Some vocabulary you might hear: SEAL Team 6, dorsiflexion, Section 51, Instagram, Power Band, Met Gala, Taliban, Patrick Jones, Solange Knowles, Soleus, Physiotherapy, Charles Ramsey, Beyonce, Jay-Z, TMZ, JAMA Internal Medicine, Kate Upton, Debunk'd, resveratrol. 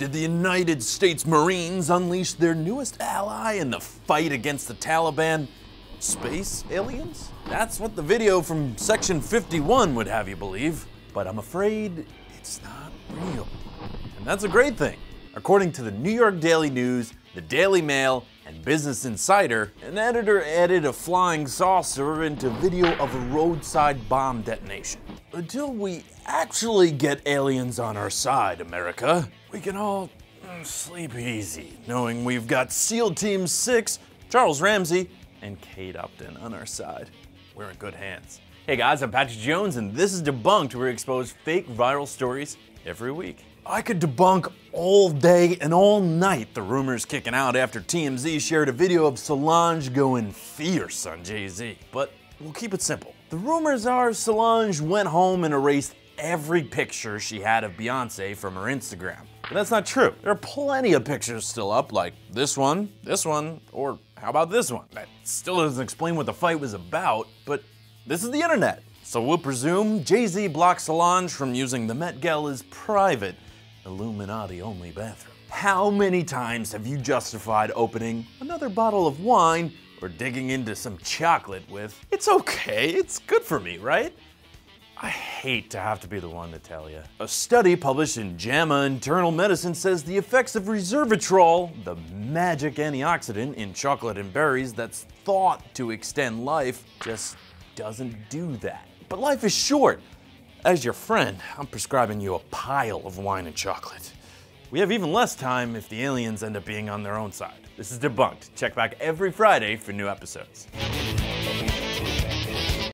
Did the United States Marines unleash their newest ally in the fight against the Taliban? Space aliens? That's what the video from Section 51 would have you believe. But I'm afraid it's not real. And that's a great thing. According to the New York Daily News, the Daily Mail, and Business Insider, an editor added a flying saucer into video of a roadside bomb detonation. Until we actually get aliens on our side, America, we can all sleep easy, knowing we've got SEAL Team 6, Charles Ramsey, and Kate Upton on our side. We're in good hands. Hey guys, I'm Patrick Jones, and this is Debunked, where we expose fake viral stories every week. I could debunk all day and all night the rumors kicking out after TMZ shared a video of Solange going fierce on Jay-Z, but we'll keep it simple. The rumors are Solange went home and erased every picture she had of Beyonce from her Instagram. But that's not true. There are plenty of pictures still up, like this one, or how about this one? That still doesn't explain what the fight was about, but this is the internet. So we'll presume Jay-Z blocked Solange from using the Met Gala's private, Illuminati-only bathroom. How many times have you justified opening another bottle of wine or digging into some chocolate with, "It's okay, it's good for me, right?" I hate to have to be the one to tell you. A study published in JAMA Internal Medicine says the effects of resveratrol, the magic antioxidant in chocolate and berries that's thought to extend life, just doesn't do that. But life is short. As your friend, I'm prescribing you a pile of wine and chocolate. We have even less time if the aliens end up being on their own side. This is Debunked. Check back every Friday for new episodes.